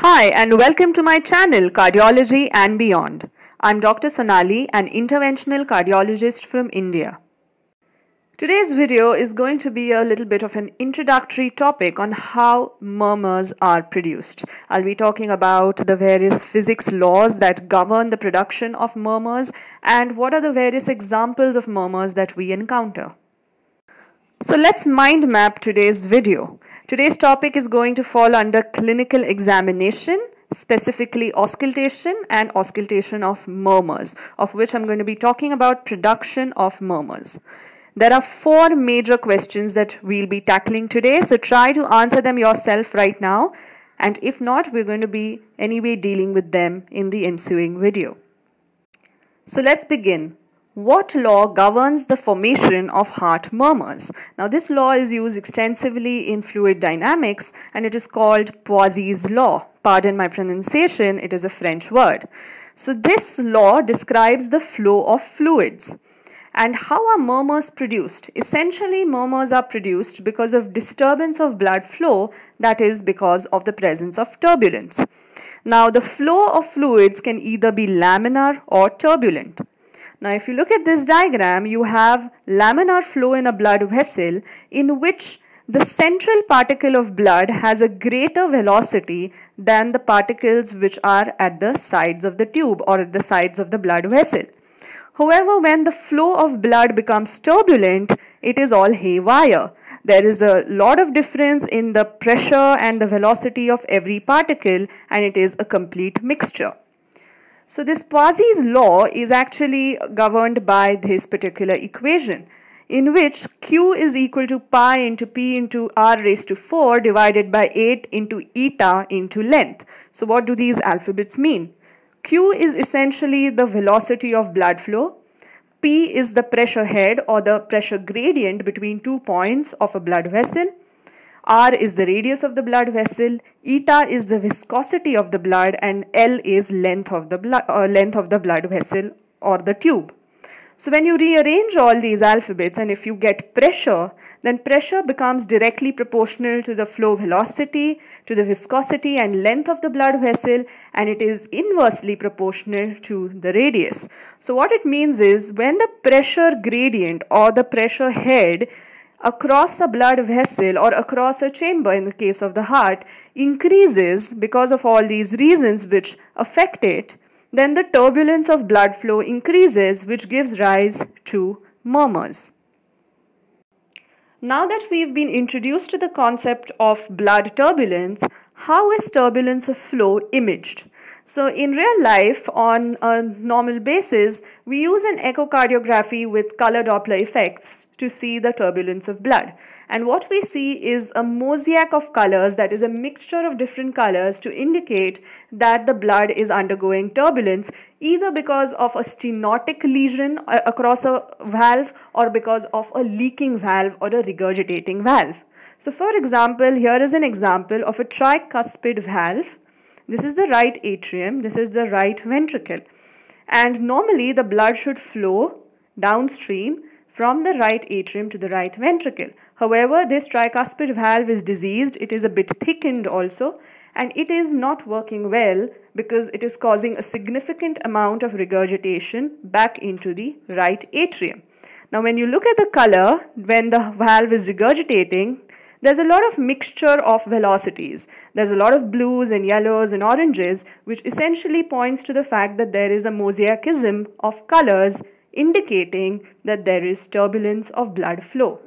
Hi and welcome to my channel Cardiology and Beyond. I'm Dr. Sonali, an interventional cardiologist from India. Today's video is going to be a little bit of an introductory topic on how murmurs are produced. I'll be talking about the various physics laws that govern the production of murmurs and what are the various examples of murmurs that we encounter. So let's mind map today's video. Today's topic is going to fall under clinical examination, specifically auscultation and auscultation of murmurs, of which I'm going to be talking about production of murmurs. There are four major questions that we'll be tackling today, so try to answer them yourself right now, and if not, we're going to be anyway dealing with them in the ensuing video. So let's begin. What law governs the formation of heart murmurs? Now, this law is used extensively in fluid dynamics and it is called Poiseuille's law. Pardon my pronunciation, it is a French word. So, this law describes the flow of fluids. And how are murmurs produced? Essentially, murmurs are produced because of disturbance of blood flow, that is, because of the presence of turbulence. Now, the flow of fluids can either be laminar or turbulent. Now, if you look at this diagram, you have laminar flow in a blood vessel in which the central particle of blood has a greater velocity than the particles which are at the sides of the tube or at the sides of the blood vessel. However, when the flow of blood becomes turbulent, it is all haywire. There is a lot of difference in the pressure and the velocity of every particle, and it is a complete mixture. So this Poiseuille's law is actually governed by this particular equation in which Q is equal to pi into P into R raised to 4 divided by 8 into eta into length. So what do these alphabets mean? Q is essentially the velocity of blood flow. P is the pressure head or the pressure gradient between 2 points of a blood vessel. R is the radius of the blood vessel, eta is the viscosity of the blood, and L is length of the blood vessel or the tube. So when you rearrange all these alphabets and if you get pressure, then pressure becomes directly proportional to the flow velocity, to the viscosity and length of the blood vessel, and it is inversely proportional to the radius. So what it means is when the pressure gradient or the pressure head across a blood vessel or across a chamber in the case of the heart increases because of all these reasons which affect it, then the turbulence of blood flow increases, which gives rise to murmurs. Now that we've been introduced to the concept of blood turbulence, how is turbulence of flow imaged? So in real life, on a normal basis, we use an echocardiography with color Doppler effects to see the turbulence of blood. And what we see is a mosaic of colors, that is a mixture of different colors to indicate that the blood is undergoing turbulence, either because of a stenotic lesion across a valve or because of a leaking valve or a regurgitating valve. So for example, here is an example of a tricuspid valve. This is the right atrium, this is the right ventricle. And normally the blood should flow downstream from the right atrium to the right ventricle. However, this tricuspid valve is diseased, it is a bit thickened also, and it is not working well because it is causing a significant amount of regurgitation back into the right atrium. Now when you look at the color, when the valve is regurgitating, there's a lot of mixture of velocities. There's a lot of blues and yellows and oranges, which essentially points to the fact that there is a mosaicism of colors indicating that there is turbulence of blood flow.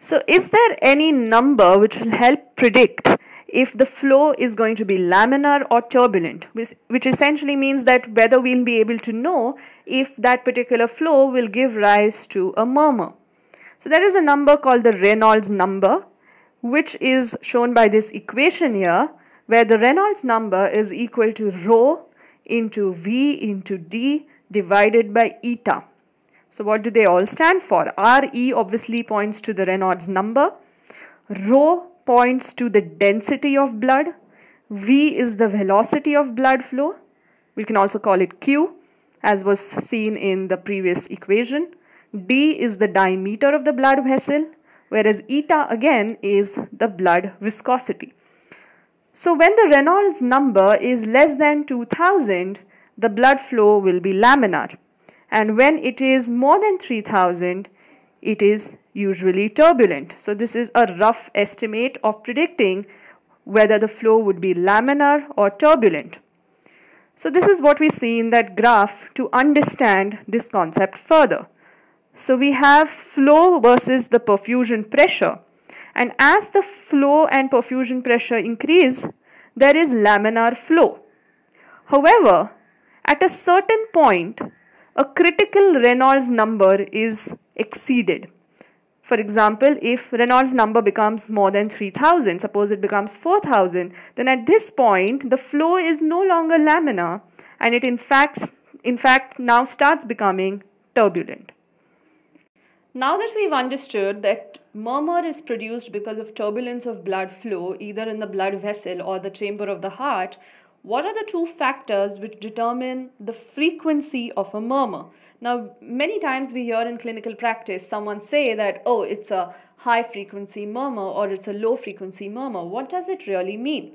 So is there any number which will help predict if the flow is going to be laminar or turbulent, which essentially means that whether we'll be able to know if that particular flow will give rise to a murmur? So there is a number called the Reynolds number, which is shown by this equation here, where the Reynolds number is equal to rho into V into D divided by eta. So what do they all stand for? RE obviously points to the Reynolds number, rho points to the density of blood, V is the velocity of blood flow, we can also call it Q as was seen in the previous equation. D is the diameter of the blood vessel, whereas eta again is the blood viscosity. So when the Reynolds number is less than 2000, the blood flow will be laminar, and when it is more than 3000, it is usually turbulent. So this is a rough estimate of predicting whether the flow would be laminar or turbulent. So this is what we see in that graph to understand this concept further. So we have flow versus the perfusion pressure, and as the flow and perfusion pressure increase, there is laminar flow. However, at a certain point, a critical Reynolds number is exceeded. For example, if Reynolds number becomes more than 3000, suppose it becomes 4000, then at this point the flow is no longer laminar and it in fact now starts becoming turbulent. Now that we've understood that murmur is produced because of turbulence of blood flow either in the blood vessel or the chamber of the heart, what are the two factors which determine the frequency of a murmur? Now, many times we hear in clinical practice someone say that, oh, it's a high frequency murmur or it's a low frequency murmur. What does it really mean?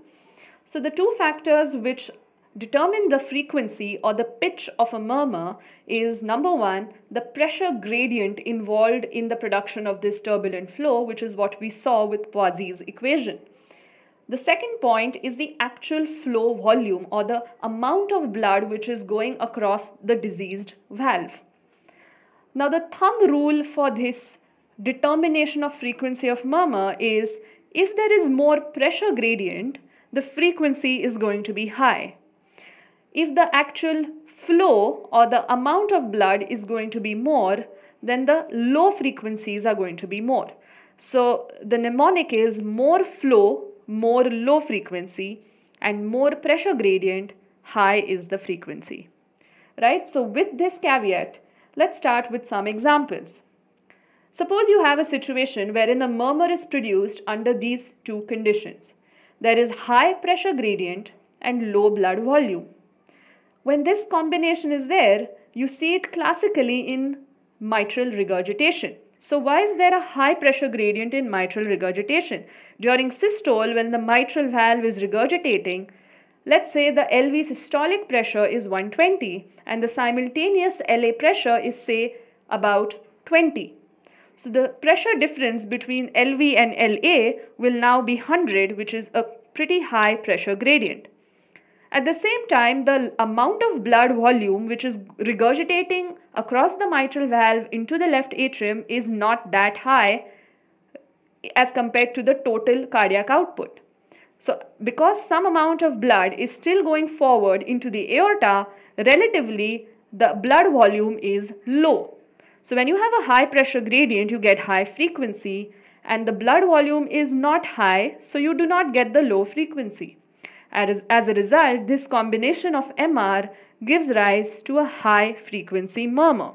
So the two factors which determine the frequency or the pitch of a murmur is, number one, the pressure gradient involved in the production of this turbulent flow, which is what we saw with Poiseuille's equation. The second point is the actual flow volume or the amount of blood which is going across the diseased valve. Now the thumb rule for this determination of frequency of murmur is, if there is more pressure gradient, the frequency is going to be high. If the actual flow or the amount of blood is going to be more, then the low frequencies are going to be more. So the mnemonic is more flow, more low frequency, and more pressure gradient, high is the frequency, right? So with this caveat, let's start with some examples. Suppose you have a situation wherein a murmur is produced under these two conditions. There is high pressure gradient and low blood volume. When this combination is there, you see it classically in mitral regurgitation. So why is there a high pressure gradient in mitral regurgitation? During systole, when the mitral valve is regurgitating, let's say the LV systolic pressure is 120 and the simultaneous LA pressure is, say, about 20. So the pressure difference between LV and LA will now be 100, which is a pretty high pressure gradient. At the same time, the amount of blood volume which is regurgitating across the mitral valve into the left atrium is not that high as compared to the total cardiac output. So, because some amount of blood is still going forward into the aorta, relatively the blood volume is low. So, when you have a high pressure gradient, you get high frequency, and the blood volume is not high, so you do not get the low frequency. As a result, this combination of MR gives rise to a high frequency murmur.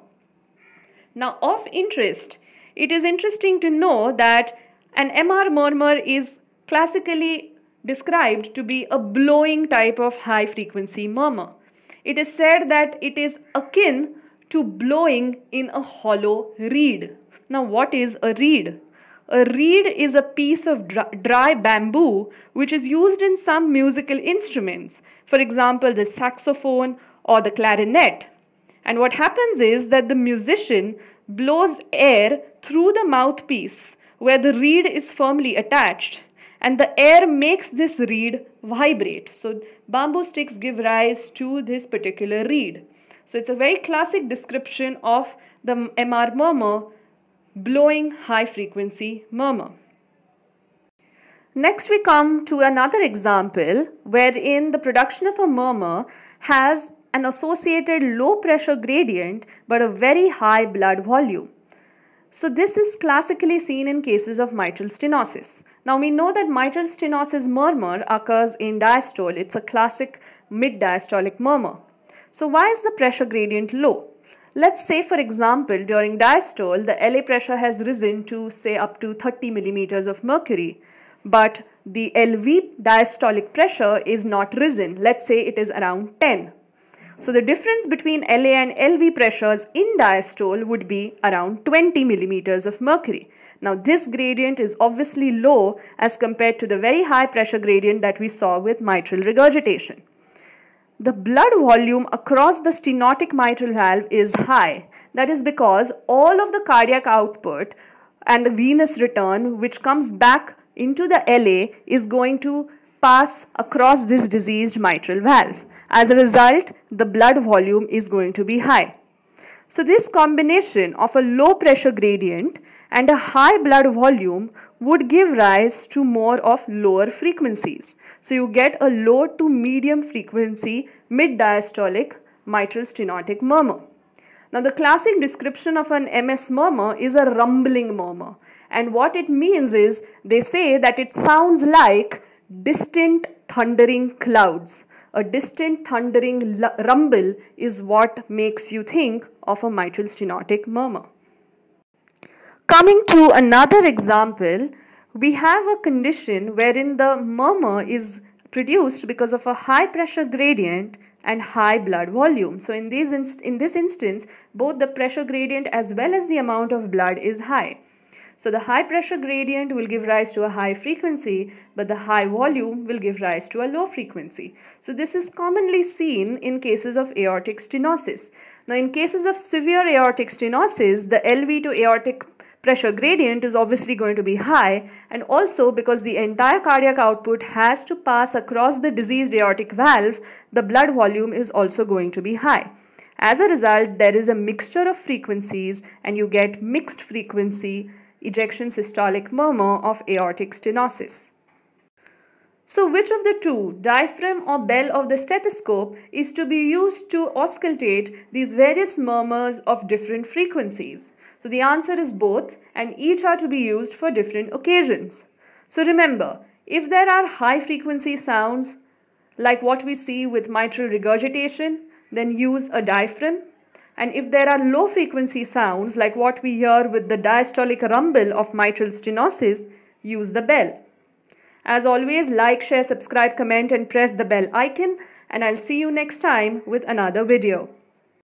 Now, of interest, it is interesting to know that an MR murmur is classically described to be a blowing type of high frequency murmur. It is said that it is akin to blowing in a hollow reed. Now, what is a reed? A reed is a piece of dry bamboo which is used in some musical instruments, for example, the saxophone or the clarinet. And what happens is that the musician blows air through the mouthpiece where the reed is firmly attached, and the air makes this reed vibrate. So bamboo sticks give rise to this particular reed. So it's a very classic description of the MR murmur, blowing high frequency murmur. Next, we come to another example wherein the production of a murmur has an associated low pressure gradient but a very high blood volume. So this is classically seen in cases of mitral stenosis. Now we know that mitral stenosis murmur occurs in diastole. It's a classic mid-diastolic murmur. So why is the pressure gradient low? Let's say, for example, during diastole, the LA pressure has risen to, say, up to 30 millimeters of mercury, but the LV diastolic pressure is not risen. Let's say it is around 10. So the difference between LA and LV pressures in diastole would be around 20 millimeters of mercury. Now this gradient is obviously low as compared to the very high pressure gradient that we saw with mitral regurgitation. The blood volume across the stenotic mitral valve is high. That is because all of the cardiac output and the venous return which comes back into the LA is going to pass across this diseased mitral valve. As a result, the blood volume is going to be high. So this combination of a low pressure gradient and a high blood volume would give rise to more of lower frequencies. So you get a low to medium frequency mid-diastolic mitral stenotic murmur. Now the classic description of an MS murmur is a rumbling murmur, and what it means is they say that it sounds like distant thundering clouds. A distant thundering rumble is what makes you think of a mitral stenotic murmur. Coming to another example, we have a condition wherein the murmur is produced because of a high pressure gradient and high blood volume. So in this instance, both the pressure gradient as well as the amount of blood is high. So the high pressure gradient will give rise to a high frequency, but the high volume will give rise to a low frequency. So this is commonly seen in cases of aortic stenosis. Now in cases of severe aortic stenosis, the LV to aortic pressure gradient is obviously going to be high, and also because the entire cardiac output has to pass across the diseased aortic valve, the blood volume is also going to be high. As a result, there is a mixture of frequencies and you get mixed frequency ejection systolic murmur of aortic stenosis. So which of the two, diaphragm or bell of the stethoscope, is to be used to auscultate these various murmurs of different frequencies? So the answer is both, and each are to be used for different occasions. So remember, if there are high frequency sounds like what we see with mitral regurgitation, then use a diaphragm. And if there are low frequency sounds like what we hear with the diastolic rumble of mitral stenosis, use the bell. As always, like, share, subscribe, comment and press the bell icon, and I'll see you next time with another video.